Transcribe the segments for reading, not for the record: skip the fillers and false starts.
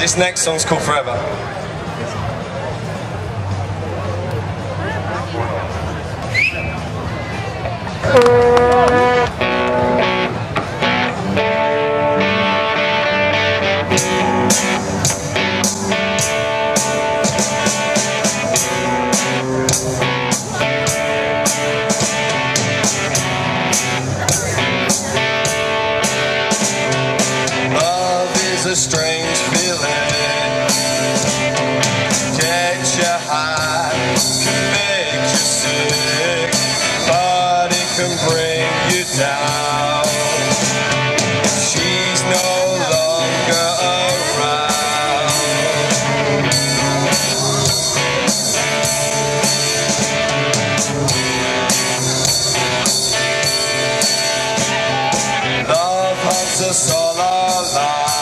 This next song's called Forever. A strange feeling, get you high, can make you sick, but it can bring you down. She's no longer around. Love haunts us all our lives.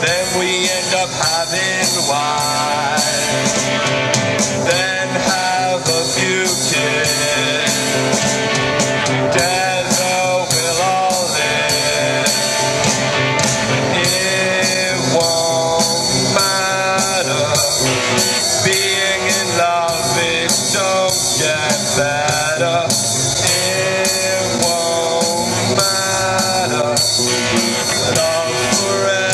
Then we end up having wine, then have a few kids. Together we'll all live. It won't matter. Being in love, it don't get better. It won't matter. Love forever.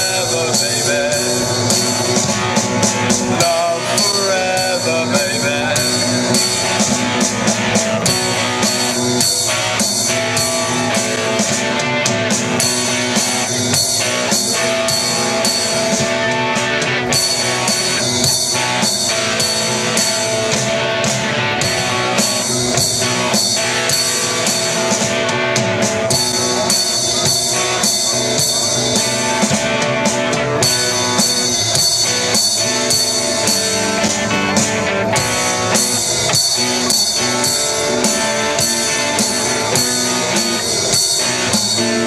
Then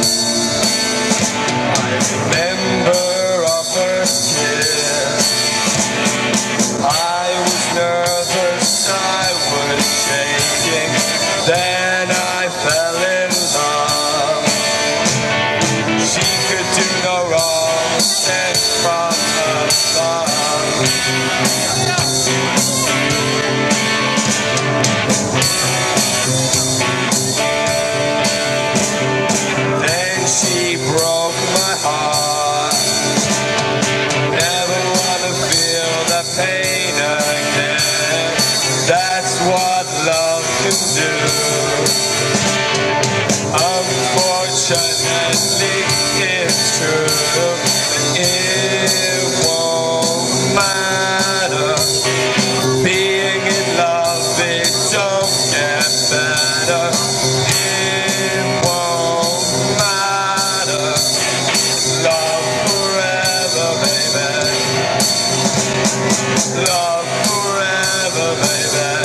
I fell in love. She could do no wrong, sent from the sun. Then she broke my heart. Never wanna feel the pain again. That's what love can do. Unfortunately, it's true. It won't matter. Being in love, it don't get better. It won't matter. Love forever, baby. Love forever, baby.